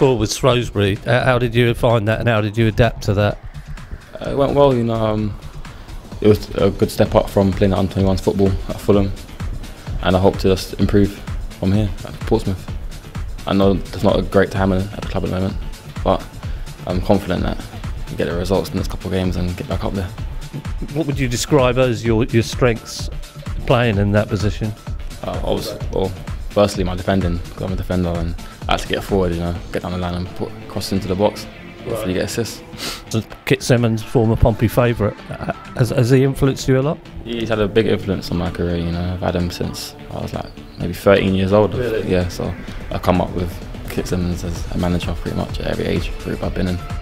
before with Shrewsbury. How did you find that, and how did you adapt to that? It went well, you know. It was a good step up from playing at under-21s football at Fulham, and I hope to just improve from here at Portsmouth. I know there's not a great time at the club at the moment, but I'm confident that we get the results in the next couple of games and get back up there. What would you describe as your strengths playing in that position? Well, firstly my defending, because I'm a defender and I have to get forward, you know, get down the line and put cross into the box. Hopefully get assists. Kit Simmons, former Pompey favourite, has he influenced you a lot? He's had a big influence on my career, you know. I've had him since I was like maybe 13 years old. Really? Yeah, so I come up with Kit Simmons as a manager pretty much at every age group I've been in.